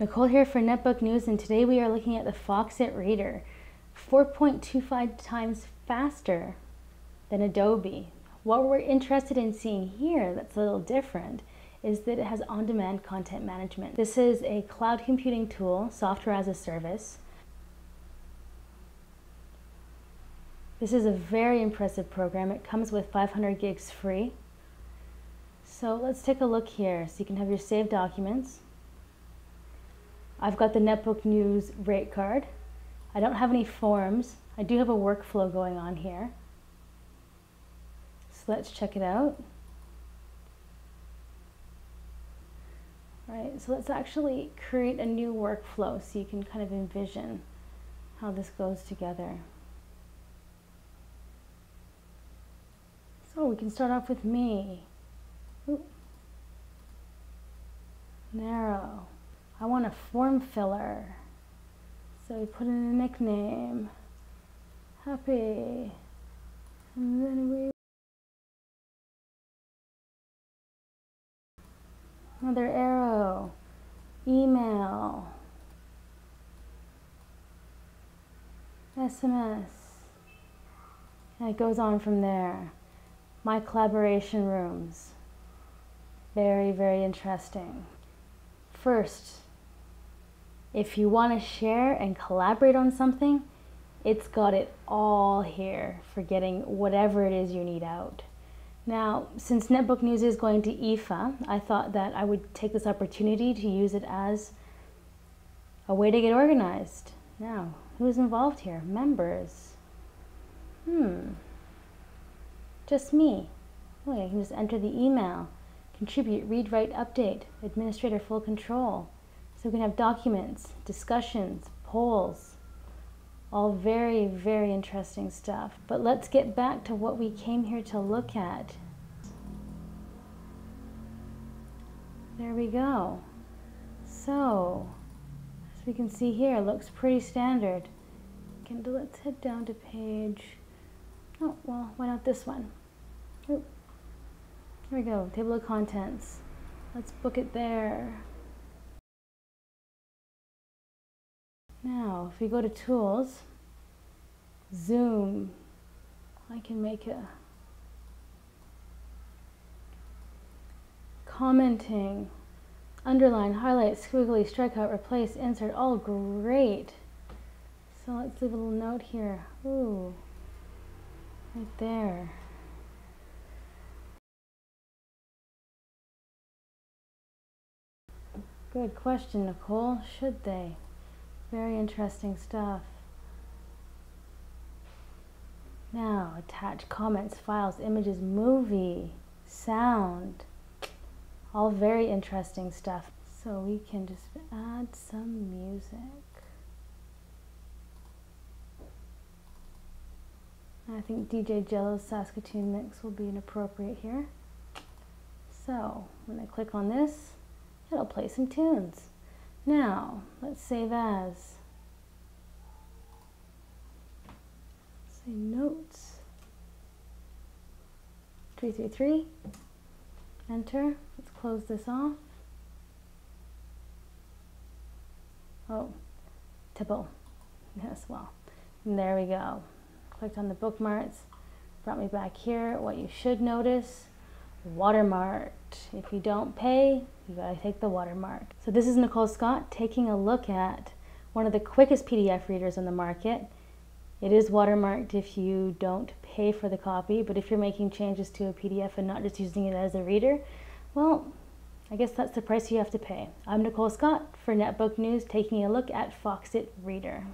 Nicole here for Netbook News, and today we are looking at the Foxit Reader. 4.25 times faster than Adobe. What we're interested in seeing here that's a little different is that it has on-demand content management. This is a cloud computing tool, software as a service. This is a very impressive program. It comes with 500 gigs free. So let's take a look here. So you can have your saved documents. I've got the Netbook News rate card. I don't have any forms. I do have a workflow going on here. So let's check it out. All right, so let's actually create a new workflow so you can kind of envision how this goes together. So we can start off with me. Ooh. Narrow. I want a form filler. So we put in a nickname, Happy, and then we another arrow, email, SMS, and it goes on from there. My collaboration rooms, very, very interesting. First, if you want to share and collaborate on something, it's got it all here for getting whatever it is you need out. Now, since Netbook News is going to IFA, I thought that I would take this opportunity to use it as a way to get organized. Now, who's involved here? Members. Just me. Okay, I can just enter the email. Contribute, read, write, update. Administrator, full control. So we can have documents, discussions, polls, all very, very interesting stuff. But let's get back to what we came here to look at. There we go. So, as we can see here, it looks pretty standard. Kindle, let's head down to page, oh, well, why not this one? Oop. Here we go, table of contents. Let's book it there. Now, if we go to Tools, Zoom, I can make a commenting, underline, highlight, squiggly, strike out, replace, insert, all great. So let's leave a little note here. Ooh, right there. Good question, Nicole. Should they? Very interesting stuff. Now, attach comments, files, images, movie, sound. All very interesting stuff. So we can just add some music. I think DJ Jello's Saskatoon mix will be inappropriate here. So when I click on this, it'll play some tunes. Now, let's save as. Say notes. 333. Enter. Let's close this off. Oh, tipple. Yes, well. And there we go. Clicked on the bookmarks. Brought me back here. What you should notice. Watermarked. If you don't pay, you gotta take the watermark. So this is Nicole Scott taking a look at one of the quickest PDF readers on the market. It is watermarked if you don't pay for the copy, but if you're making changes to a PDF and not just using it as a reader, well, I guess that's the price you have to pay. I'm Nicole Scott for Netbook News, taking a look at Foxit Reader.